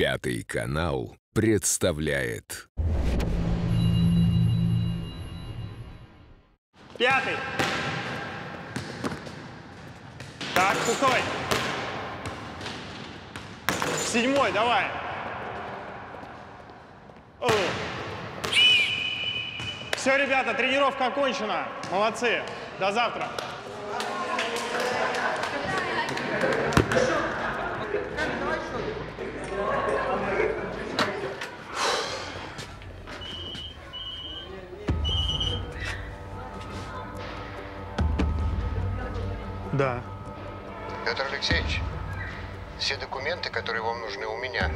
Пятый канал представляет. Пятый. Так, сухой. Седьмой, давай. О. Все, ребята, тренировка окончена. Молодцы. До завтра. Да. Петр Алексеевич, все документы, которые вам нужны, у меня.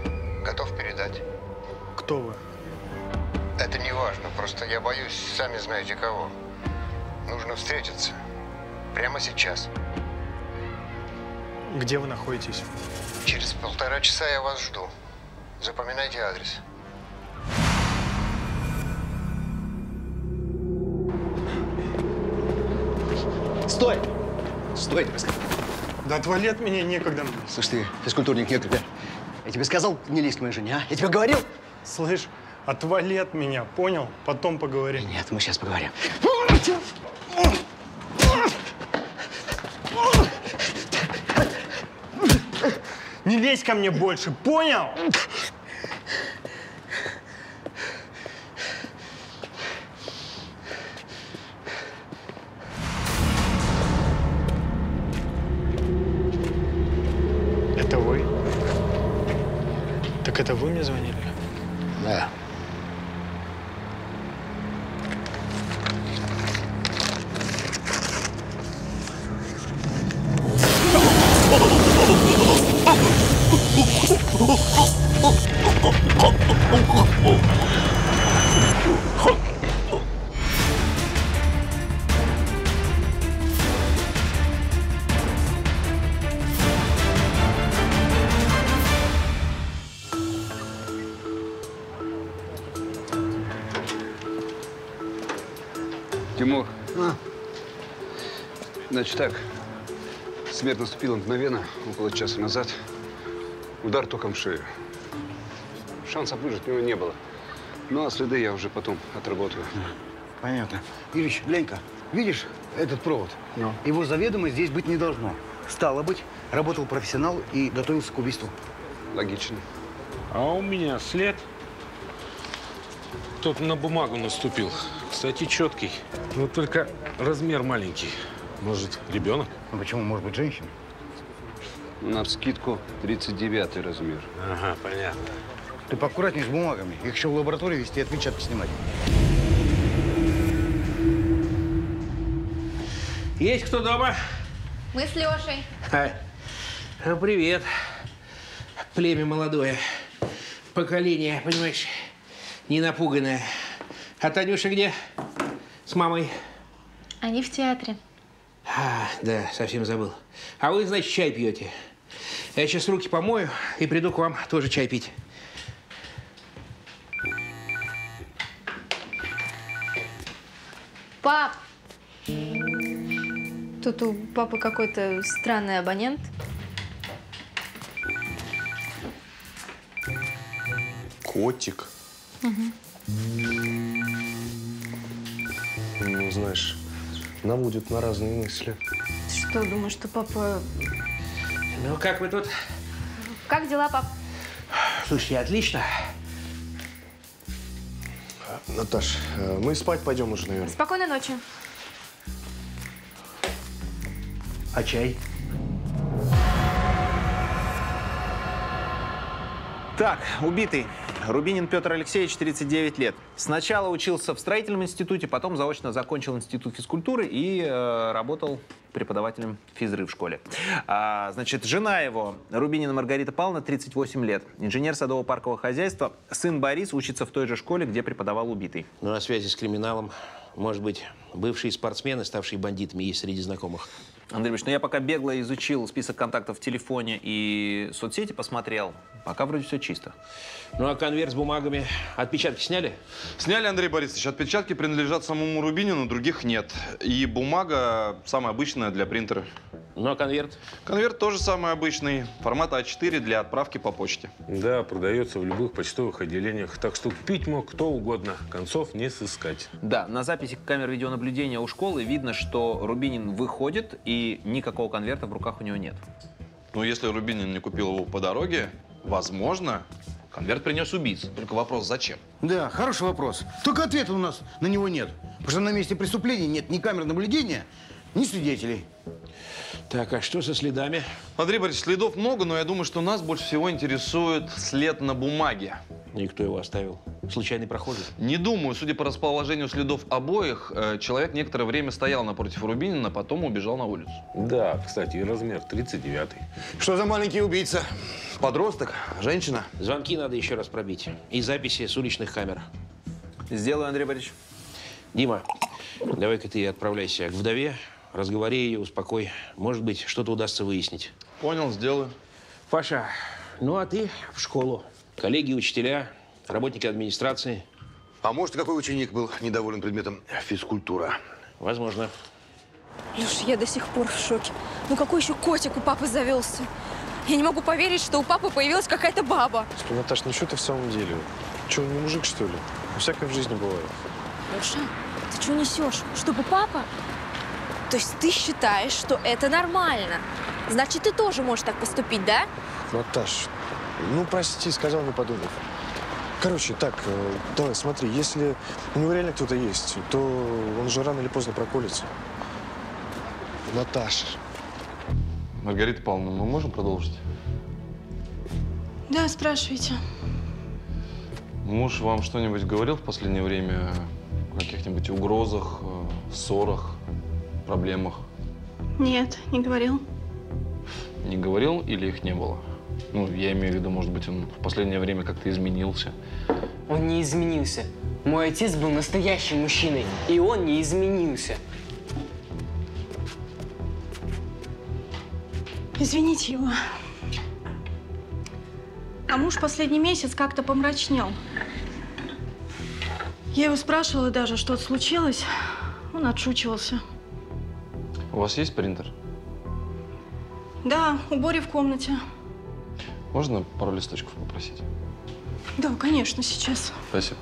Готов передать. Кто вы? Это не важно, просто я боюсь, сами знаете кого. Нужно встретиться. Прямо сейчас. Где вы находитесь? Через 1,5 часа я вас жду. Запоминайте адрес. Стой! Стой, я тебе сказал. Да отвали от меня, некогда. Слышь, ты физкультурник, некогда. Я тебе сказал, не лезь к моей жене, а? Я тебе говорил? Слышь, отвали от меня, понял? Потом поговорим. Нет, мы сейчас поговорим. Не лезь ко мне больше, понял? Это вы мне звонили? Да. Значит так, смерть наступила мгновенно, около часа назад. Удар током в шею. Шансов выжить у него не было. Ну, а следы я уже потом отработаю. Понятно. Юрич, глянь-ка, видишь этот провод? Но. Его заведомо здесь быть не должно. Стало быть, работал профессионал и готовился к убийству. Логично. А у меня след. Тут на бумагу наступил. Кстати, четкий. Вот только размер маленький. Может, ребенок? Ну, почему? Может быть, женщина? Навскидку 39-й размер. Ага, понятно. Ты поаккуратнее с бумагами. Их еще в лаборатории везти и отпечатки снимать. Есть кто дома? Мы с Лешей. А, привет. Племя молодое. Поколение, понимаешь, не напуганное. А Танюша где? С мамой? Они в театре. А, да, совсем забыл. А вы, значит, чай пьете. Я сейчас руки помою и приду к вам тоже чай пить. Пап! Тут у папы какой-то странный абонент. Котик. Угу. Ну, знаешь... наводит на разные мысли. Ты что, думаешь, что папа… Ну, как вы тут? Как дела, пап? Слушай, отлично. Наташ, мы спать пойдем уже, наверное. Спокойной ночи. А чай? Так, убитый. Рубинин Петр Алексеевич, 39 лет. Сначала учился в строительном институте, потом заочно закончил институт физкультуры и работал преподавателем физры в школе. Значит, жена его, Рубинина Маргарита Павловна, 38 лет. Инженер садово-паркового хозяйства. Сын Борис учится в той же школе, где преподавал убитый. Ну, на связи с криминалом, может быть, Бывшие спортсмены, ставшие бандитами, есть среди знакомых. Андрей Ильич, ну я пока бегло изучил список контактов в телефоне и соцсети посмотрел. Пока вроде все чисто. Ну а конверт с бумагами? Отпечатки сняли? Сняли, Андрей Борисович. Отпечатки принадлежат самому Рубинину, других нет. И бумага самая обычная для принтера. Ну а конверт? Конверт тоже самый обычный. Формат А4 для отправки по почте. Да, продается в любых почтовых отделениях. Так что купить мог кто угодно. Концов не сыскать. Да, на записи камер видеонаблюдения у школы видно, что Рубинин выходит и никакого конверта в руках у него нет. Ну, если Рубинин не купил его по дороге, возможно, конверт принес убийца. Только вопрос, зачем? Да, хороший вопрос. Только ответа у нас на него нет. Потому что на месте преступления нет ни камер наблюдения, ни свидетелей. Так, а что со следами? Андрей Борисович, следов много, но я думаю, что нас больше всего интересует след на бумаге. И кто его оставил? Случайный прохожий? Не думаю. Судя по расположению следов обоих, человек некоторое время стоял напротив Рубинина, потом убежал на улицу. Да, кстати, и размер 39-й. Что за маленький убийца? Подросток? Женщина? Звонки надо еще раз пробить. И записи с уличных камер. Сделаю, Андрей Борисович. Дима, давай-ка ты отправляйся к вдове. Разговори ее, успокой. Может быть, что-то удастся выяснить. Понял, сделаю. Паша, ну а ты в школу. Коллеги, учителя, работники администрации. А может, какой ученик был недоволен предметом физкультура? Возможно. Леш, я до сих пор в шоке. Ну какой еще котик у папы завелся? Я не могу поверить, что у папы появилась какая-то баба. Наташ, ну что ты в самом деле? Че, он не мужик, что ли? Всякое в жизни бывает. Леша, ты что несешь? Чтобы папа... То есть ты считаешь, что это нормально? Значит, ты тоже можешь так поступить, да? Наташ, ну прости, сказал, не подумав. Короче, так, давай, смотри, если у него реально кто-то есть, то он же рано или поздно проколется. Наташа. Маргарита Павловна, мы можем продолжить? Да, спрашивайте. Муж вам что-нибудь говорил в последнее время о каких-нибудь угрозах, ссорах? Проблемах? Нет, не говорил. Не говорил или их не было? Ну, я имею в виду, может быть, он в последнее время как-то изменился. Он не изменился. Мой отец был настоящим мужчиной, и он не изменился. Извините его. А муж последний месяц как-то помрачнел. Я его спрашивала даже, что-то случилось. Он отшучивался. У вас есть принтер? Да, у Бори в комнате. Можно пару листочков попросить? Да, конечно, сейчас. Спасибо.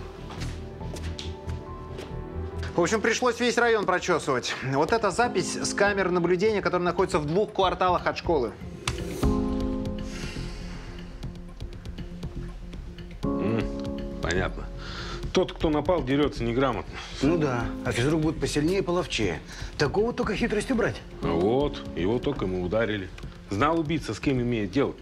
В общем, пришлось весь район прочесывать. Вот эта запись с камер наблюдения, которая находится в 2 кварталах от школы. Понятно. Тот, кто напал, дерется неграмотно. Ну да, а физрук будет посильнее и половчее. Такого только хитростью брать. Вот, его только мы ударили. Знал убийца, с кем имеет дело.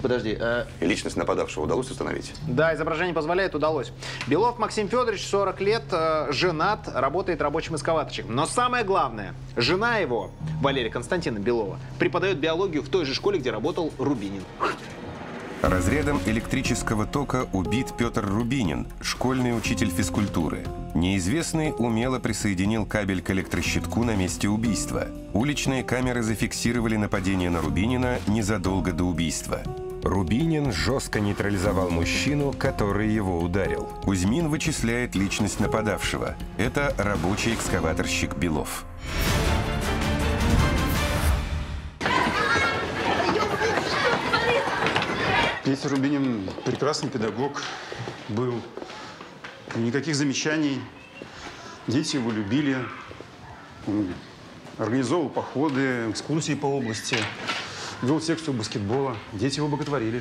Подожди, а… Личность нападавшего удалось установить? Да, изображение позволяет, удалось. Белов Максим Федорович, 40 лет, женат, работает рабочим экскаваторщиком. Но самое главное, жена его, Валерия Константиновна Белова, преподает биологию в той же школе, где работал Рубинин. Разрядом электрического тока убит Петр Рубинин, школьный учитель физкультуры. Неизвестный умело присоединил кабель к электрощитку на месте убийства. Уличные камеры зафиксировали нападение на Рубинина незадолго до убийства. Рубинин жестко нейтрализовал мужчину, который его ударил. Кузьмин вычисляет личность нападавшего. Это рабочий экскаваторщик Белов. Петя Рубинин прекрасный педагог был, никаких замечаний, дети его любили, он организовывал походы, экскурсии по области, вел секцию баскетбола, дети его боготворили.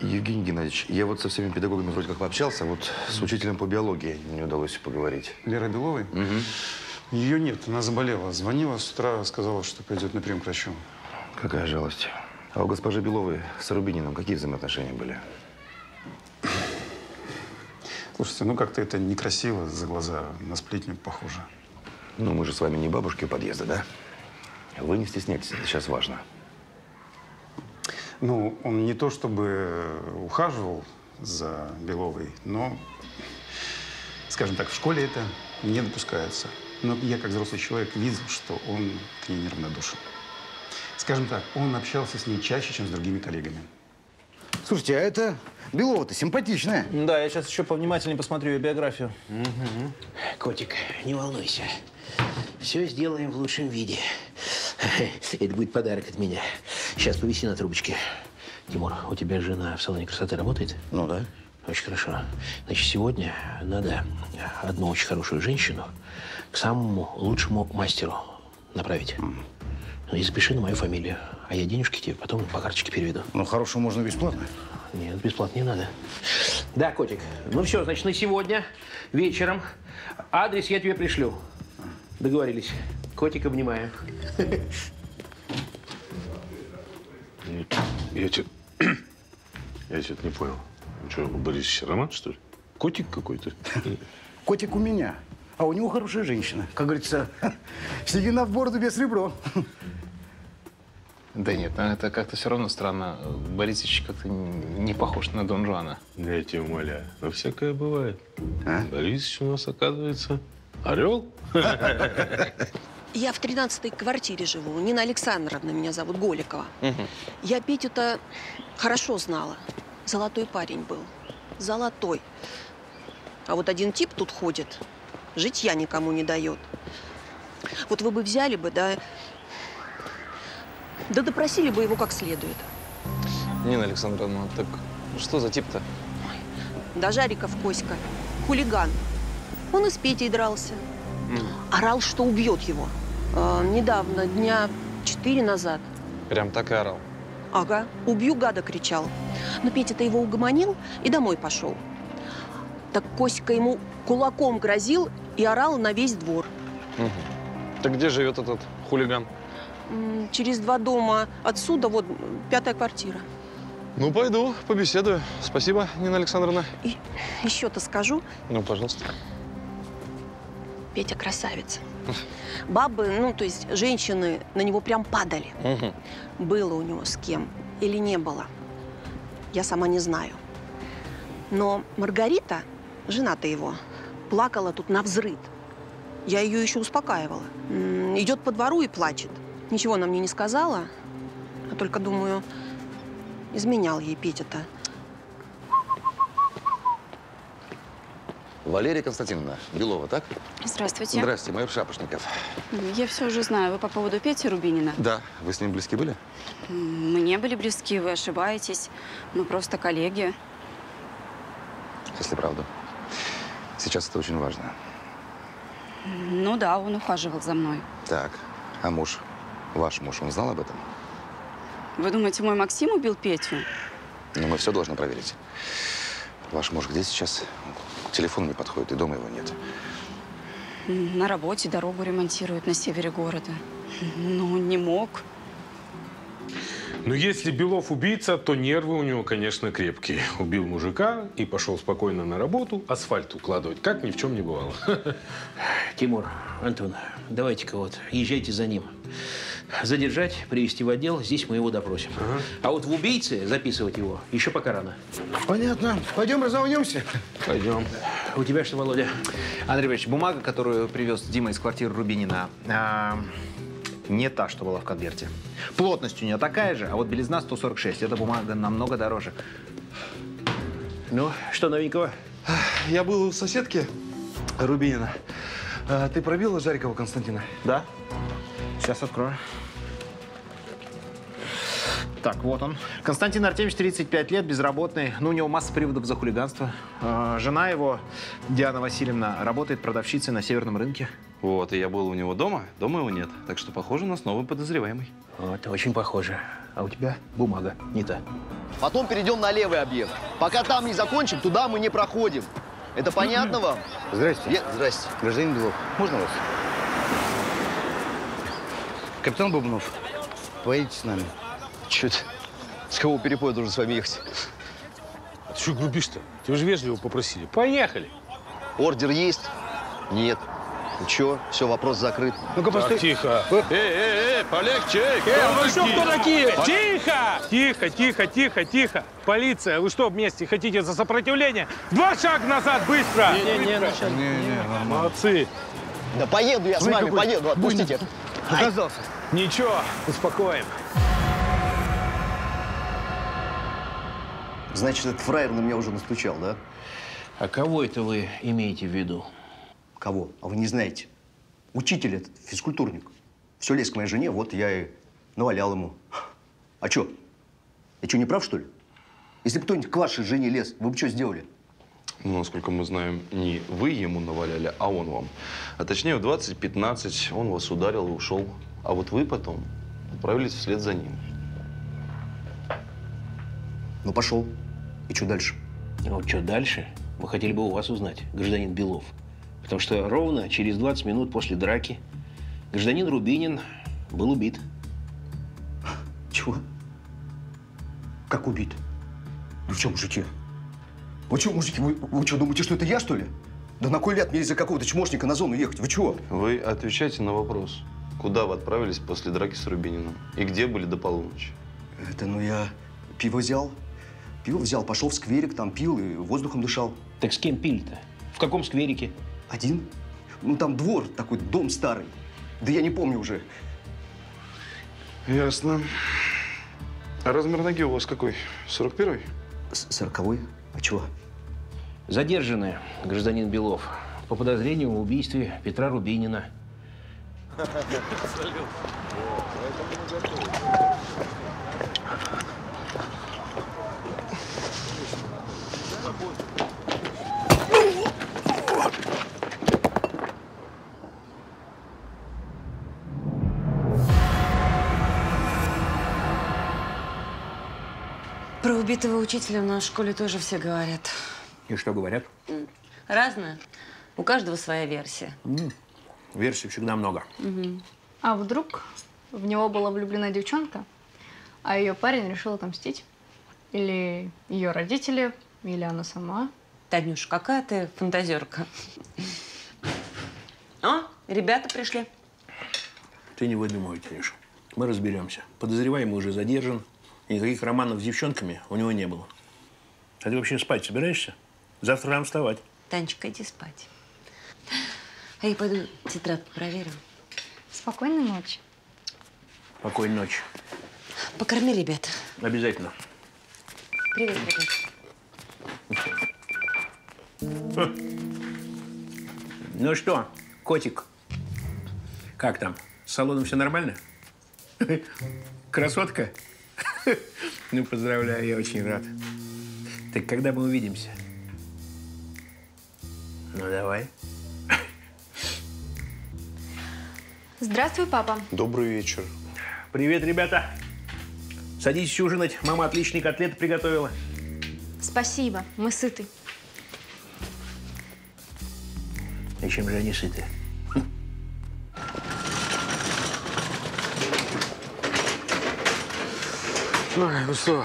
Евгений Геннадьевич, я вот со всеми педагогами вроде как пообщался, вот с учителем по биологии не удалось поговорить. Лера Беловой? Угу. Ее нет, она заболела, звонила с утра, сказала, что пойдет на прием к врачу. Какая жалость. А у госпожи Беловой с Рубининым какие взаимоотношения были? Слушайте, ну как-то это некрасиво за глаза, на сплетню похоже. Ну мы же с вами не бабушки у подъезда, да? Вы не стесняйтесь, это сейчас важно. Ну, он не то чтобы ухаживал за Беловой, но, скажем так, в школе это не допускается. Но я, как взрослый человек, видел, что он к ней неравнодушен. Скажем так, он общался с ней чаще, чем с другими коллегами. Слушайте, а это Белова-то симпатичная. Да, я сейчас еще повнимательнее посмотрю ее биографию. Угу. Котик, не волнуйся. Все сделаем в лучшем виде. Это будет подарок от меня. Сейчас повиси на трубочке. Тимур, у тебя жена в салоне красоты работает? Ну да. Очень хорошо. Значит, сегодня надо одну очень хорошую женщину к самому лучшему мастеру направить. И запиши на мою фамилию. А я денежки тебе потом по карточке переведу. Ну, хорошую можно бесплатно. Нет, бесплатно не надо. Да, котик. Ну все, значит, на сегодня вечером адрес я тебе пришлю. Договорились. Котик, обнимаю. Нет, я тебя не понял. Что, Борис Роман, что ли? Котик какой-то? Котик у меня. А у него хорошая женщина. Как говорится, седина в бороду без ребро. Да нет, это как-то все равно странно. Борисович как-то не похож на Дон Жуана. Да я тебя умоляю. Но всякое бывает. А? Борисович у нас, оказывается, орел. Я в 13-й квартире живу. Нина Александровна меня зовут, Голикова. Я Петю-то хорошо знала. Золотой парень был. Золотой. А вот один тип тут ходит. Житья никому не дает. Вот вы бы взяли бы, да... Да допросили бы его как следует. Нина Александровна, так что за тип-то? Да Жариков Коська. Хулиган. Он и с Петей дрался. Орал, что убьет его. Недавно, дня 4 назад. Прям так и орал? Ага. Убью, гада, кричал. Но Петя-то его угомонил и домой пошел. Так Коська ему кулаком грозил и орал на весь двор. Угу. Так где живет этот хулиган? Через 2 дома отсюда, вот 5-я квартира. Ну, пойду, побеседую. Спасибо, Нина Александровна. И еще-то скажу. Ну, пожалуйста. Петя красавец. Бабы, ну, то есть женщины на него прям падали. Угу. Было у него с кем или не было, я сама не знаю. Но Маргарита, жена-то его, плакала тут навзрыд. Я ее еще успокаивала. Идет по двору и плачет. Ничего она мне не сказала, а только, думаю, изменял ей Петя-то. Валерия Константиновна, Белова, так? Здравствуйте. Здравствуйте, майор Шапошников. Я все уже знаю. Вы по поводу Пети Рубинина? Да. Вы с ним близки были? Мы не были близки, вы ошибаетесь. Мы просто коллеги. Если правду. Сейчас это очень важно. Ну да, он ухаживал за мной. Так, а муж? Ваш муж, он знал об этом? Вы думаете, мой Максим убил Петю? Ну, мы все должны проверить. Ваш муж где сейчас? Телефон не подходит, и дома его нет. На работе, дорогу ремонтируют на севере города. Ну, не мог. Ну, если Белов убийца, то нервы у него, конечно, крепкие. Убил мужика и пошел спокойно на работу асфальт укладывать, как ни в чем не бывало. Тимур, Антон, давайте-ка вот езжайте за ним. Задержать, привести в отдел, здесь мы его допросим. Ага. А вот в убийце записывать его еще пока рано. Понятно. Пойдем разовнемся. Пойдем. У тебя что, Володя? Андрей Иванович, бумага, которую привез Дима из квартиры Рубинина, не та, что была в конверте. Плотность у нее такая же, а вот белизна 146. Эта бумага намного дороже. Ну, что новенького? Я был у соседки Рубинина. Ты пробила Жарикова Константина? Да. Сейчас открою. Так, вот он. Константин Артемьевич, 35 лет, безработный. Ну, у него масса приводов за хулиганство. Жена его, Диана Васильевна, работает продавщицей на северном рынке. Вот, и я был у него дома, дома его нет. Так что, похоже, у нас новый подозреваемый. Вот, очень похоже. А у тебя бумага не та. Потом перейдем на левый объект. Пока там не закончим, туда мы не проходим. Это понятно вам? Здрасте. Здрасте. Гражданин Белов, можно вас? Капитан Бубнов, поедете с нами? Чуть. С кого перепой должен с вами ехать? А ты что грубишь-то? Тебя же вежливо попросили. Поехали. Ордер есть? Нет. Ничего, все, вопрос закрыт. Ну-ка, постой. Тихо. Полегче. Вы что, кто такие? Тихо! Тихо, тихо, тихо, тихо. Полиция, вы что вместе хотите за сопротивление? 2 шага назад, быстро! Не-не-не, молодцы. Да поеду я с вами, поеду, отпустите. Оказался. Ничего, успокоим. Значит, этот фраер на меня уже настучал, да? А кого это вы имеете в виду? Кого? А вы не знаете. Учитель этот, физкультурник. Все лез к моей жене, вот я и навалял ему. А что? Я что, не прав, что ли? Если бы кто-нибудь к вашей жене лез, вы бы что сделали? Ну, насколько мы знаем, не вы ему наваляли, а он вам. А точнее, в 20:15 он вас ударил и ушел. А вот вы потом отправились вслед за ним. Ну, пошел. И что дальше? Ну, что дальше? Мы хотели бы у вас узнать, гражданин Белов. Потому что ровно через 20 минут после драки гражданин Рубинин был убит. Чего? Как убит? Ну, что, мужики? Вы что, мужики, вы что, думаете, что это я, что ли? Да на кой ляд мне из-за какого-то чмошника на зону ехать? Вы чего? Вы отвечайте на вопрос, куда вы отправились после драки с Рубининым и где были до полуночи? Это, ну, я пиво взял. Пиво взял, пошел в скверик, там пил и воздухом дышал. Так с кем пили-то? В каком скверике? Один. Ну, там двор такой, дом старый. Да я не помню уже. Ясно. А размер ноги у вас какой? 41-й? 40-й. А чего? Задержанный гражданин Белов по подозрению в убийстве Петра Рубинина. Про убитого учителя в нашей школе тоже все говорят. И что говорят? Разное. У каждого своя версия. Версий всегда много. А вдруг в него была влюблена девчонка, а ее парень решил отомстить? Или ее родители, или она сама? Танюш, какая ты фантазерка. О, ребята пришли. Ты не выдумывай, Танюш. Мы разберемся. Подозреваемый уже задержан. Никаких романов с девчонками у него не было. А ты вообще спать собираешься? Завтра рано вставать. Танечка, иди спать. А я пойду тетрадку проверю. Спокойной ночи. Спокойной ночи. Покорми ребят. Обязательно. Привет, ребят. Ну что, котик, как там? С салоном все нормально? Красотка? Ну, поздравляю, я очень рад. Так когда мы увидимся? Ну, давай. Здравствуй, папа. Добрый вечер. Привет, ребята. Садитесь ужинать. Мама отличные котлеты приготовила. Спасибо, мы сыты. И чем же они сыты? Ой, ну что,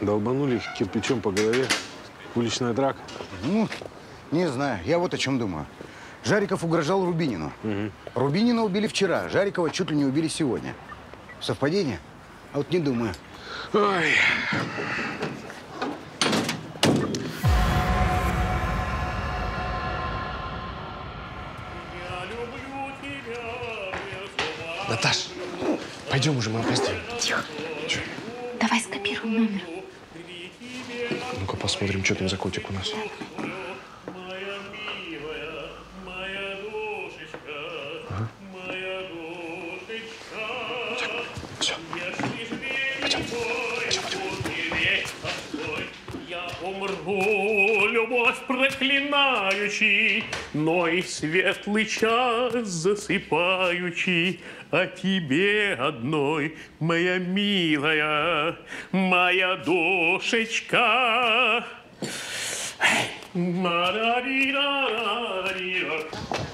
долбанули кирпичом по голове? Уличная драка? Ну, не знаю. Я вот о чем думаю. Жариков угрожал Рубинину. Рубинина убили вчера, Жарикова чуть ли не убили сегодня. Совпадение? А вот не думаю. Ой. Наташ, пойдем уже, мы опоздаем. Тихо. Че? Давай скопируем номер. Ну-ка посмотрим, что там за котик у нас. Ага. Так, все. Пойдем. Я умру, любовь проклинающий, но и светлый час засыпающий. О тебе одной, моя милая, моя душечка.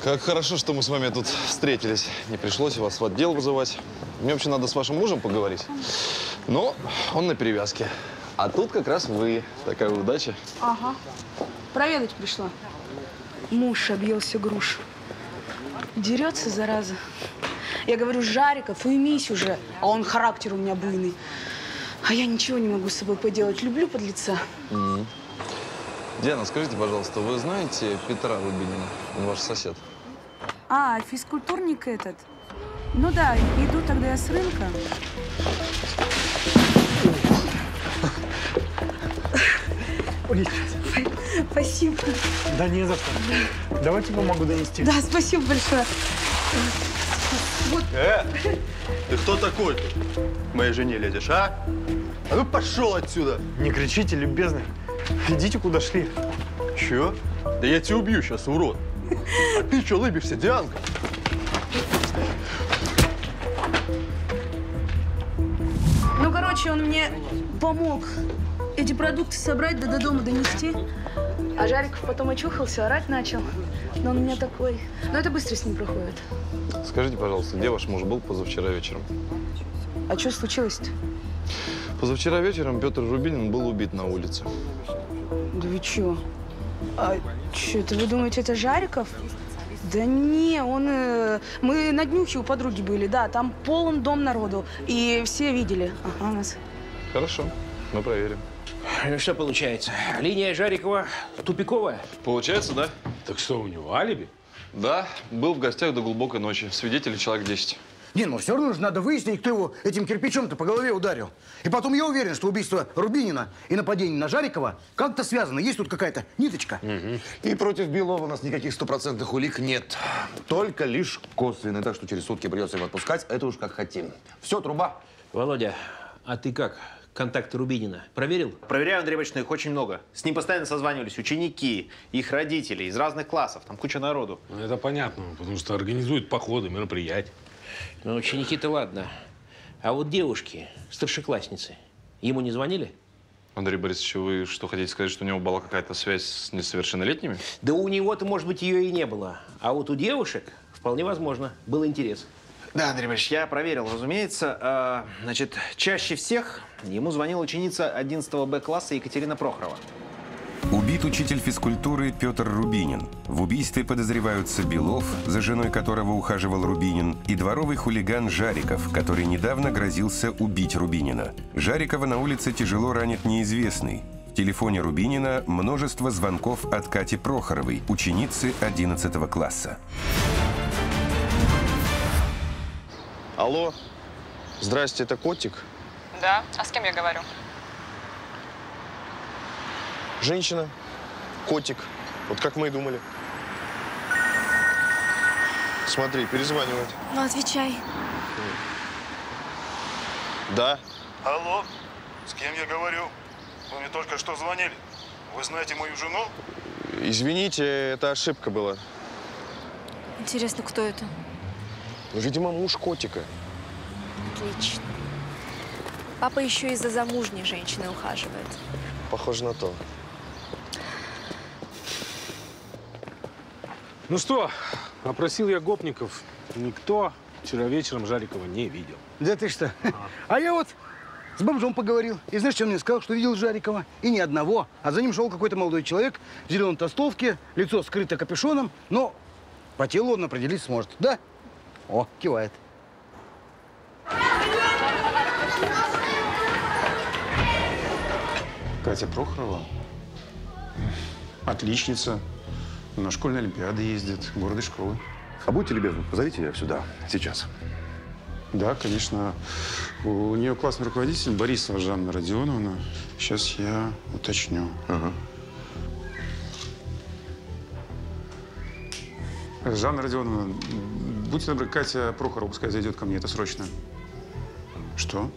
Как хорошо, что мы с вами тут встретились. Не пришлось вас в отдел вызывать. Мне вообще надо с вашим мужем поговорить. Но он на перевязке. А тут как раз вы. Такая удача. Ага. Проведать пришла. Муж объел всю грушу. Дерется, зараза. Я говорю, Жариков, уймись уже, а он характер у меня буйный. А я ничего не могу с собой поделать, люблю подлеца. Диана, скажите, пожалуйста, вы знаете Петра Рубинина? Он ваш сосед. А, физкультурник этот. Ну да, иду тогда я с рынка. Спасибо. Да не за что. Давайте помогу донести. Да, спасибо большое. Вот. Ты кто такой-то? Моей жене лезешь, а? А ну пошел отсюда! Не кричите, любезный. Идите, куда шли. Че? Да я тебя убью сейчас, урод. А ты че улыбишься, Дианка? Ну, короче, он мне помог эти продукты собрать, да до дома донести. А Жариков потом очухался, орать начал. Но он у меня такой. Но это быстро с ним проходит. Скажите, пожалуйста, где ваш муж был позавчера вечером? А что случилось-то? Позавчера вечером Петр Рубинин был убит на улице. Да вы чё? А чё это? Вы думаете, это Жариков? Да не, он… мы на днюхе у подруги были, да. Там полон дом народу. И все видели. Ага, нас. Хорошо. Мы проверим. Ну, что получается? Линия Жарикова тупиковая? Получается, да. Так что, у него алиби? Да. Был в гостях до глубокой ночи. Свидетелей человек 10. Не, ну все равно же надо выяснить, кто его этим кирпичом-то по голове ударил. И потом я уверен, что убийство Рубинина и нападение на Жарикова как-то связано. Есть тут какая-то ниточка. Угу. И против Белова у нас никаких стопроцентных улик нет. Только лишь косвенные. Так что через сутки придется его отпускать. Это уж как хотим. Все, труба. Володя, а ты как? Контакты Рубинина проверил? Проверяю, Андрей Борисович, их очень много. С ним постоянно созванивались ученики, их родители из разных классов. Там куча народу. Это понятно, потому что организуют походы, мероприятия. Ну, ученики-то ладно. А вот девушки, старшеклассницы, ему не звонили? Андрей Борисович, вы что, хотите сказать, что у него была какая-то связь с несовершеннолетними? Да у него-то, может быть, ее и не было. А вот у девушек, вполне возможно, был интерес. Да, Андрей Борисович, я проверил, разумеется. Значит, чаще всех ему звонила ученица 11 Б класса Екатерина Прохорова. Убит учитель физкультуры Петр Рубинин. В убийстве подозреваются Белов, за женой которого ухаживал Рубинин, и дворовый хулиган Жариков, который недавно грозился убить Рубинина. Жарикова на улице тяжело ранит неизвестный. В телефоне Рубинина множество звонков от Кати Прохоровой, ученицы 11 класса. Алло. Здрасте, это Котик? Да. А с кем я говорю? Женщина. Котик. Вот как мы и думали. Смотри, перезванивает. Ну, отвечай. Да. Алло. С кем я говорю? Вы мне только что звонили. Вы знаете мою жену? Извините, это ошибка была. Интересно, кто это? Ну, видимо, муж Котика. Отлично. Папа еще и за замужней женщиной ухаживает. Похоже на то. Ну что, опросил я гопников. Никто вчера вечером Жарикова не видел. Да ты что? А я вот с бомжом поговорил. И знаешь, что он мне сказал? Что видел Жарикова. И не одного. А за ним шел какой-то молодой человек в зеленой толстовке, лицо скрыто капюшоном, но по телу он определить сможет. Да? О, кивает. Катя Прохорова. Отличница. На школьной олимпиады ездит. Гордой школы. А будьте любезны, позовите ее сюда. Сейчас. Да, конечно. У нее классный руководитель Борисова Жанна Родионовна. Сейчас я уточню. Ага. Жанна Родионовна, будьте добры, Катя Прохорова, пускай зайдет ко мне, это срочно. Что?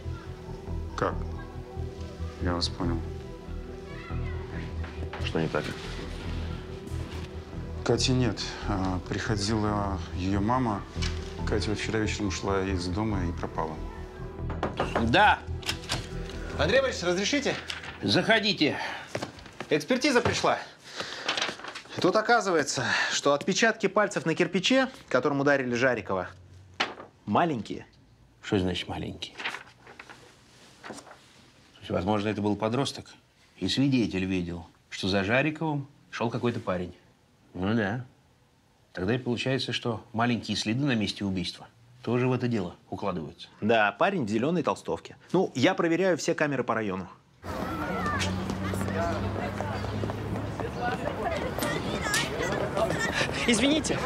Как? Я вас понял. Что не так? Кати нет. Приходила ее мама. Катя вчера вечером ушла из дома и пропала. Да. Андрей Борисович, разрешите? Заходите. Экспертиза пришла. Тут оказывается, что отпечатки пальцев на кирпиче, которым ударили Жарикова, маленькие. Что значит маленькие? Слушай, возможно, это был подросток. И свидетель видел, что за Жариковым шел какой-то парень. Ну да. Тогда и получается, что маленькие следы на месте убийства тоже в это дело укладываются. Да, парень в зеленой толстовке. Ну, я проверяю все камеры по району. Извините,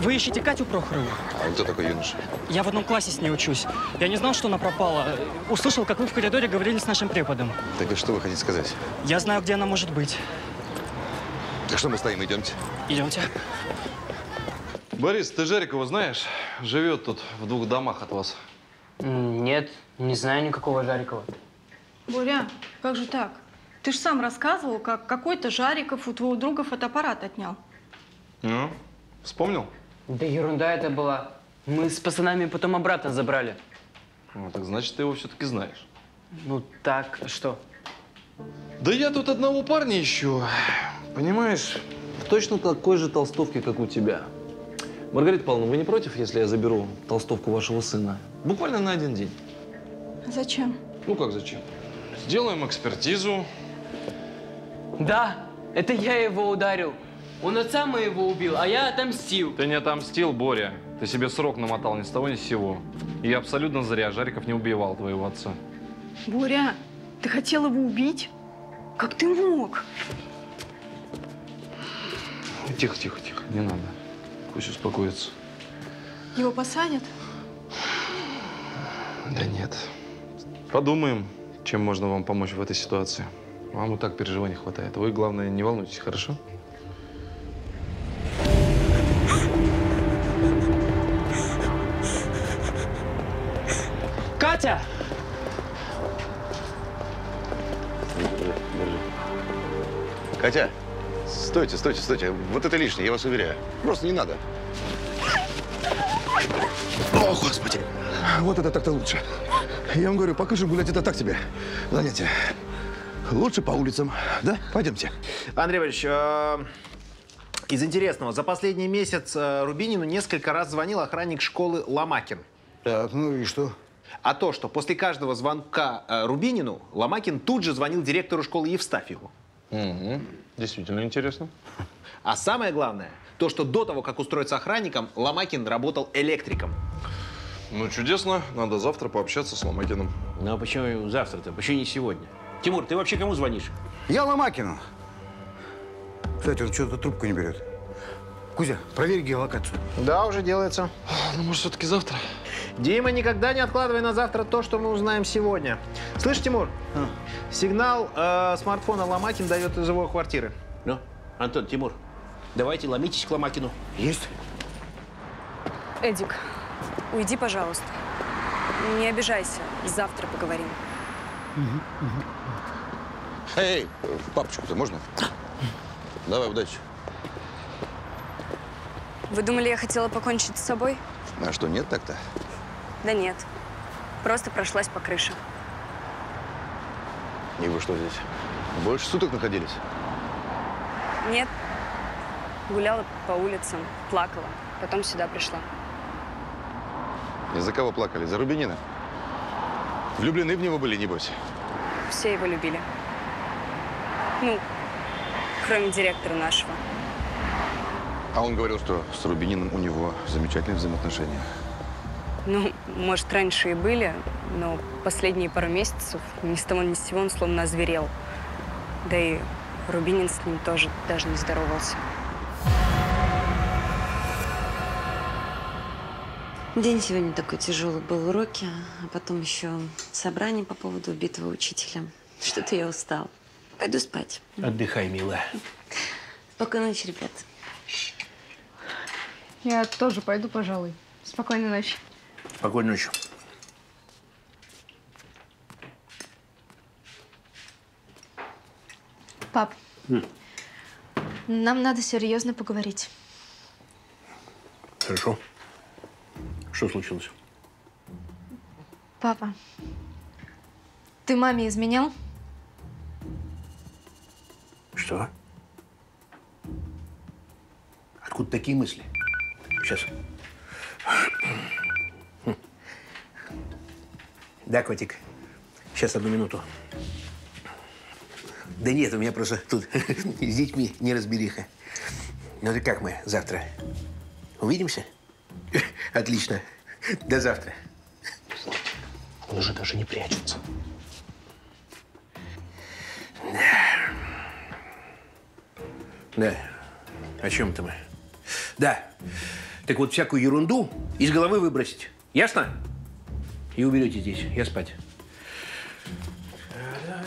вы ищете Катю Прохорову? А кто такой юноша? Я в одном классе с ней учусь. Я не знал, что она пропала. Услышал, как вы в коридоре говорили с нашим преподом. Так и что вы хотите сказать? Я знаю, где она может быть. Так что мы стоим, идемте. Идемте. Борис, ты Жарикова знаешь? Живет тут в двух домах от вас. Нет, не знаю никакого Жарикова. Боря, как же так? Ты же сам рассказывал, как какой-то Жариков у твоего друга фотоаппарат отнял. Ну, вспомнил? Да ерунда это была. Мы с пацанами потом обратно забрали. Ну, так значит, ты его все-таки знаешь. Ну, так, что? Да я тут одного парня ищу. Понимаешь, в точно такой же толстовке, как у тебя. Маргарита Павловна, вы не против, если я заберу толстовку вашего сына? Буквально на один день. Зачем? Ну как зачем? Сделаем экспертизу. Да, это я его ударил. Он отца моего убил, а я отомстил. Ты не отомстил, Боря. Ты себе срок намотал ни с того ни с сего. И абсолютно зря. Жариков не убивал твоего отца. Боря, ты хотел его убить? Как ты мог? Тихо, тихо, тихо. Не надо. Пусть успокоится. Его посадят? Да нет. Подумаем, чем можно вам помочь в этой ситуации. Вам и так переживаний хватает. Вы, главное, не волнуйтесь, хорошо? Катя! Держи. Катя! Стойте, стойте, стойте. Вот это лишнее, я вас уверяю. Просто не надо. О, Господи! Вот это так-то лучше. Я вам говорю, пока же гулять это так тебе занятие. Лучше по улицам, да? Пойдемте. Андрей Борисович, из интересного. За последний месяц Рубинину несколько раз звонил охранник школы Ломакин. Так, ну и что? А то, что после каждого звонка Рубинину Ломакин тут же звонил директору школы Евстафьеву. Угу. Действительно интересно. А самое главное, то, что до того, как устроиться охранником, Ломакин работал электриком. Ну, чудесно. Надо завтра пообщаться с Ломакиным. Ну, а почему завтра-то? Почему не сегодня? Тимур, ты вообще кому звонишь? Я Ломакину. Кстати, он что-то трубку не берет. Кузя, проверь геолокацию. Да, уже делается. Ну, может, все-таки завтра? Дима, никогда не откладывай на завтра то, что мы узнаем сегодня. Слышь, Тимур, сигнал смартфона Ломакин дает из его квартиры. Ну, Антон, Тимур, давайте ломитесь к Ломакину. Есть. Эдик, уйди, пожалуйста. Не обижайся, завтра поговорим. Эй, папочку-то можно? Давай, удачи. Вы думали, я хотела покончить с собой? А что, нет так-то? Да нет. Просто прошлась по крыше. И вы что здесь? Больше суток находились? Нет. Гуляла по улицам, плакала. Потом сюда пришла. Из-за кого плакали? За Рубинина? Влюблены в него были, небось? Все его любили. Ну, кроме директора нашего. А он говорил, что с Рубининым у него замечательные взаимоотношения. Ну, может, раньше и были, но последние пару месяцев ни с того ни с сего он словно озверел. Да и Рубинин с ним тоже даже не здоровался. День сегодня такой тяжелый был, уроки, а потом еще собрание по поводу убитого учителя. Что-то я устал. Пойду спать. Отдыхай, милая. Спокойной ночи, ребят. Я тоже пойду, пожалуй. Спокойной ночи. Спокойной ночи. Пап, нам надо серьезно поговорить. Хорошо. Что случилось? Папа, ты маме изменял? Что? Откуда такие мысли? Сейчас. Да, котик. Сейчас, одну минуту. Да нет, у меня просто тут с детьми неразбериха. Ну ты как мы завтра? Увидимся? Отлично. До завтра. Он уже даже не прячется. Да. Да. О чем-то мы? Да. Так вот, всякую ерунду из головы выбросить. Ясно? И уберете здесь. Я спать.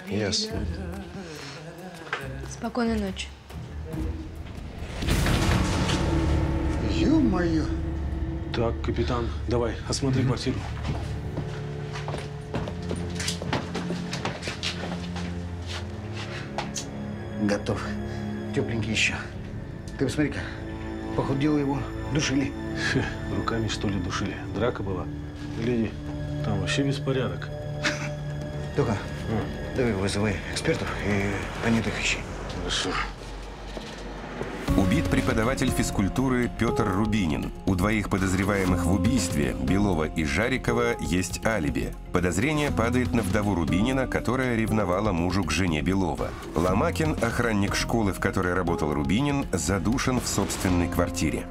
Ясно. Спокойной ночи. Ё-моё. Так, капитан, давай, осмотри квартиру. Готов. Тепленький еще. Ты посмотри-ка, похудел его, душили. Фе, руками, что ли, душили? Драка была? Гляди, там вообще беспорядок. Только, давай вызывай экспертов и понятых ищи. Хорошо. Убит преподаватель физкультуры Петр Рубинин. У двоих подозреваемых в убийстве, Белова и Жарикова, есть алиби. Подозрение падает на вдову Рубинина, которая ревновала мужу к жене Белова. Ломакин, охранник школы, в которой работал Рубинин, задушен в собственной квартире.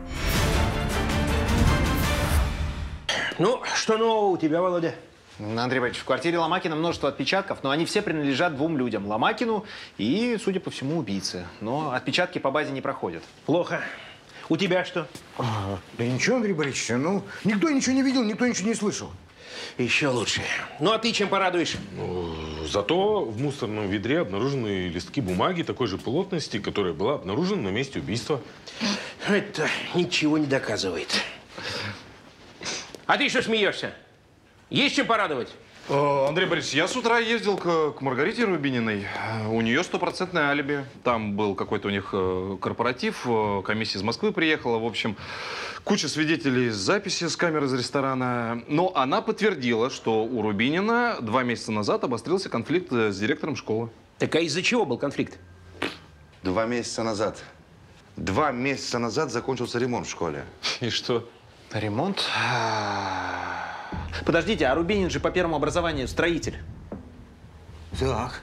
Ну, что нового у тебя, Володя? Андрей Борисович, в квартире Ломакина множество отпечатков, но они все принадлежат двум людям. Ломакину и, судя по всему, убийце. Но отпечатки по базе не проходят. Плохо. У тебя что? Да ничего, Андрей Борисович. Ну, никто ничего не видел, никто ничего не слышал. Еще лучше. Ну, а ты чем порадуешь? Зато в мусорном ведре обнаружены листки бумаги такой же плотности, которая была обнаружена на месте убийства. Это ничего не доказывает. А ты что смеешься? Есть чем порадовать? Андрей Борисович, я с утра ездил к Маргарите Рубининой. У нее стопроцентное алиби. Там был какой-то у них корпоратив, комиссия из Москвы приехала. В общем, куча свидетелей, записи с камер из ресторана. Но она подтвердила, что у Рубинина 2 месяца назад обострился конфликт с директором школы. Так а из-за чего был конфликт? 2 месяца назад. 2 месяца назад закончился ремонт в школе. И что? Ремонт? Подождите, а Рубинин же по первому образованию строитель. Так.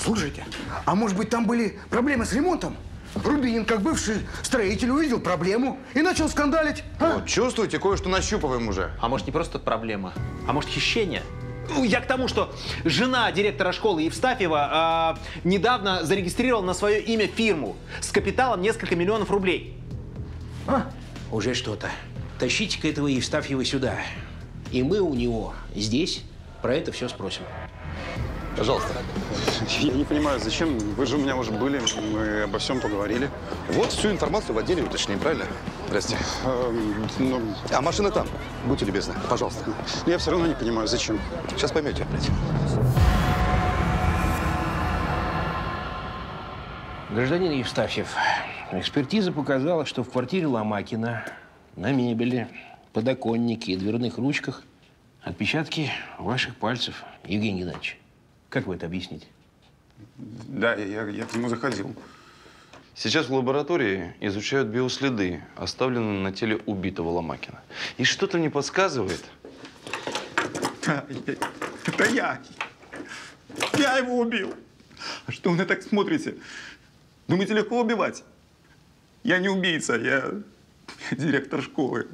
Слушайте, а может быть там были проблемы с ремонтом? Рубинин, как бывший строитель, увидел проблему и начал скандалить. А? Вот, чувствуете, кое-что нащупываем уже. А может, не просто проблема, а может, хищение? Я к тому, что жена директора школы Евстафьева недавно зарегистрировала на свое имя фирму с капиталом несколько миллионов рублей. А? Уже что-то. Тащите-ка этого Евстафьева сюда. И мы у него здесь про это все спросим. Пожалуйста. Я не понимаю, зачем? Вы же у меня уже были, мы обо всем поговорили. Вот всю информацию в отделе уточним, правильно? Здрасте. А машина там. Будьте любезны, пожалуйста. Но я все равно не понимаю, зачем. Сейчас поймете опять. Гражданин Евстафьев, экспертиза показала, что в квартире Ломакина на мебели, подоконнике и дверных ручках отпечатки ваших пальцев, Евгений Геннадьевич. Как вы это объясните? Да, я к нему заходил. Сейчас в лаборатории изучают биоследы, оставленные на теле убитого Ломакина. И что-то мне подсказывает. Это я! Я его убил! А что вы на так смотрите? Думаете, легко убивать? Я не убийца, я... директор школы.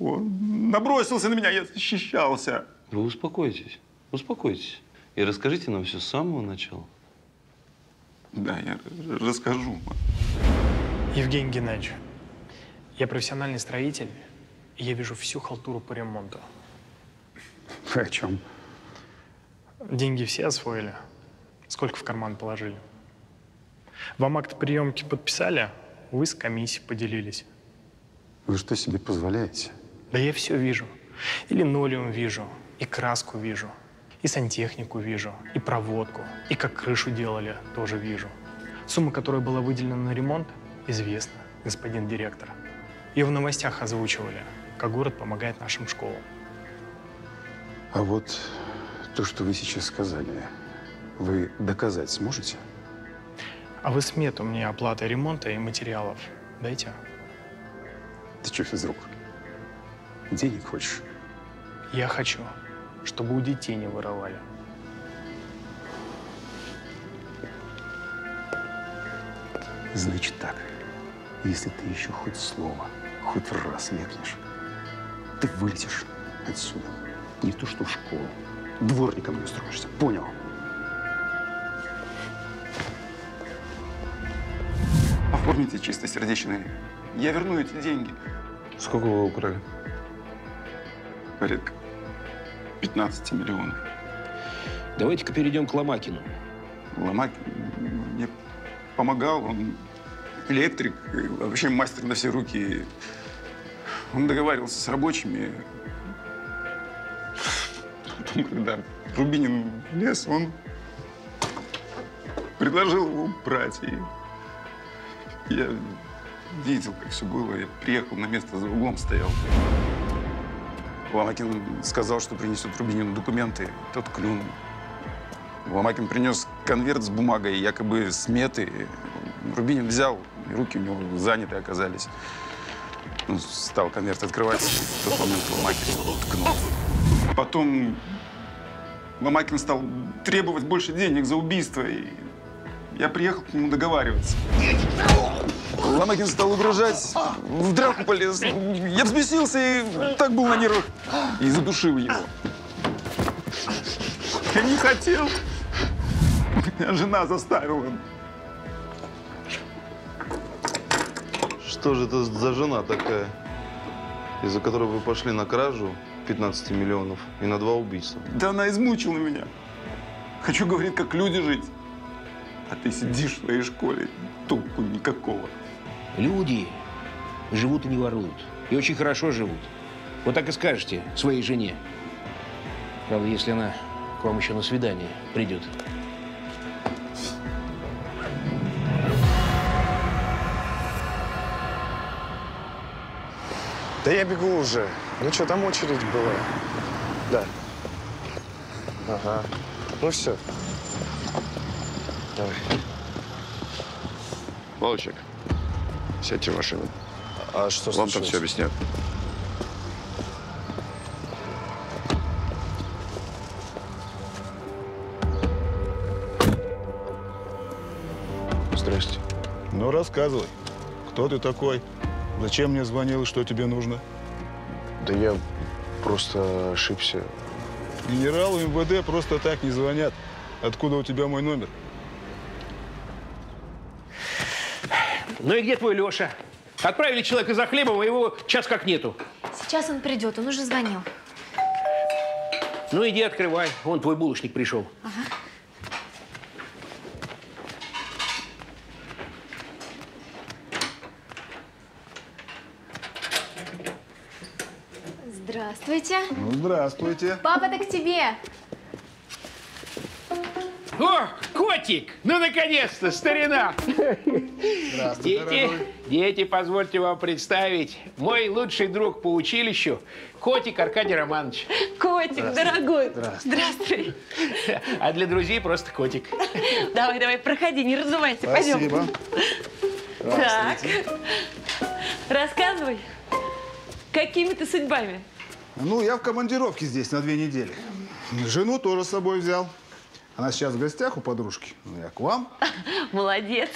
Он набросился на меня, я защищался. Вы успокойтесь, успокойтесь. И расскажите нам все с самого начала. Да, я расскажу. Евгений Геннадьевич, я профессиональный строитель, и я вижу всю халтуру по ремонту. Вы о чем? Деньги все освоили. Сколько в карман положили? Вам акт приемки подписали, вы с комиссией поделились. Вы что себе позволяете? Да я все вижу. И линолеум вижу, и краску вижу, и сантехнику вижу, и проводку, и как крышу делали, тоже вижу. Сумма, которая была выделена на ремонт, известна, господин директор. Ее в новостях озвучивали, как город помогает нашим школам. А вот то, что вы сейчас сказали, вы доказать сможете? А вы смету мне оплаты ремонта и материалов дайте. Ты что, физрук? Денег хочешь? Я хочу, чтобы у детей не воровали. Значит так, если ты еще хоть слово, хоть раз мекнешь, ты вылетишь отсюда. Не то что в школу, дворником не устроишься. Понял? Оформите чистосердечные Я верну эти деньги. Сколько вы украли? Порядка 15 миллионов. Давайте-ка перейдем к Ломакину. Ломакин мне помогал, он электрик, вообще мастер на все руки. Он договаривался с рабочими. Потом, когда Рубинин лез, он предложил его брать. И я видел, как все было. Я приехал на место, за углом стоял. Ломакин сказал, что принесет Рубинину документы. Тот клюнул. Ломакин принес конверт с бумагой, якобы сметы. Рубинин взял, и руки у него заняты оказались. Ну, стал конверт открывать, в тот момент Ломакин его ткнул. Потом Ломакин стал требовать больше денег за убийство, и я приехал к нему договариваться. Ломакин стал угрожать, в драку полез. Я взбесился и так был на нервах. И задушил его. Я не хотел. Меня жена заставила. Что же это за жена такая, из-за которой вы пошли на кражу 15 миллионов и на 2 убийства? Да она измучила меня. Хочу, говорит, как люди жить. А ты сидишь в своей школе, толку никакого. Люди живут и не воруют. И очень хорошо живут. Вот так и скажете своей жене. Правда, если она к вам еще на свидание придет. Да я бегу уже. Ну что, там очередь была? Да. Ага. Ну все. Давай. Волчек, сядьте в машину. А что случилось? Вам там все объяснят. Здрасте. Ну, рассказывай. Кто ты такой? Зачем мне звонил, что тебе нужно? Да я просто ошибся. Генералу МВД просто так не звонят. Откуда у тебя мой номер? Ну и где твой Леша? Отправили человека за хлебом, а его час как нету. Сейчас он придет, он уже звонил. Ну иди открывай, вон твой булочник пришел. Ага. Здравствуйте. Ну, здравствуйте. Папа, так к тебе. О, котик! Ну, наконец-то, старина! Здравствуйте, дети, позвольте вам представить. Мой лучший друг по училищу, котик Аркадий Романович. Котик, дорогой. Здравствуй. А для друзей просто котик. Давай, давай, проходи, не разувайся, пойдем. Так, рассказывай, какими ты судьбами? Ну, я в командировке здесь на 2 недели. Жену тоже с собой взял. Она сейчас в гостях у подружки. Ну, я к вам. Молодец.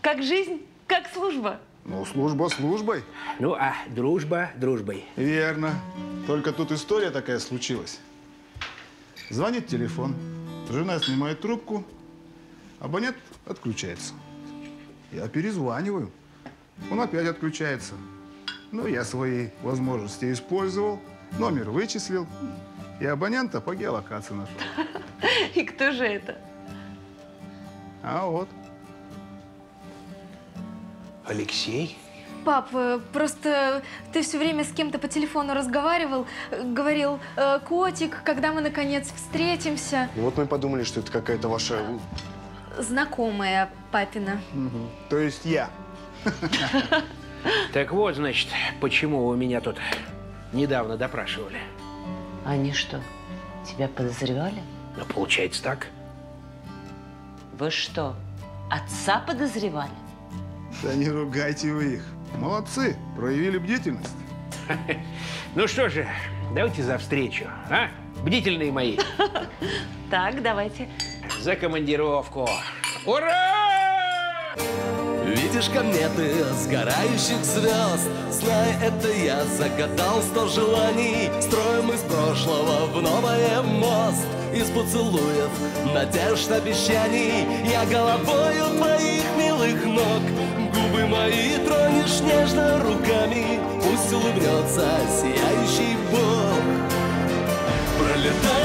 Как жизнь, как служба. Ну, служба службой. Ну, а дружба дружбой. Верно. Только тут история такая случилась. Звонит телефон. Жена снимает трубку. Абонент отключается. Я перезваниваю. Он опять отключается. Ну, я свои возможности использовал, номер вычислил, и абонента по геолокации нашел. И кто же это? А вот. Алексей? Пап, просто ты все время с кем-то по телефону разговаривал, говорил: котик, когда мы, наконец, встретимся. И вот мы подумали, что это какая-то ваша... знакомая папина. Угу. То есть я. Так вот, значит, почему вы меня тут недавно допрашивали. Они что, тебя подозревали? Ну, получается так. Вы что, отца подозревали? Да не ругайте вы их. Молодцы, проявили бдительность. Ну что же, давайте за встречу, а? Бдительные мои. Так, давайте. За командировку. Ура! Видишь кометы сгорающих звезд, знай, это я загадал 100 желаний. Строим из прошлого в новое мост. из поцелуев, надежд, обещаний. Я головою твоих милых ног, губы мои тронешь нежно руками. Пусть улыбнется сияющий Бог. Пролетает